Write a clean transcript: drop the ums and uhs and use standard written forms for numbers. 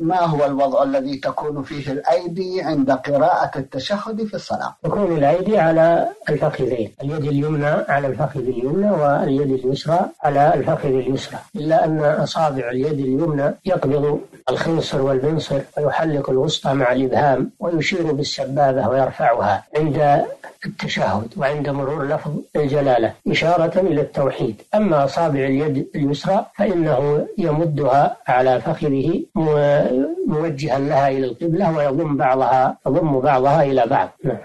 ما هو الوضع الذي تكون فيه الأيدي عند قراءة التشهد في الصلاة؟ تكون الأيدي على الفخذين، اليد اليمنى على الفخذ اليمنى واليد اليسرى على الفخذ اليسرى، إلا أن أصابع اليد اليمنى يقبض الخنصر والبنصر ويحلق الوسطى مع الإبهام ويشير بالسبابة ويرفعها عند التشهد وعند مرور لفظ الجلالة إشارة إلى التوحيد. أما أصابع اليد اليسرى فإنه يمدها على فخذه موجها لها إلى القبلة ويضم بعضها إلى بعض.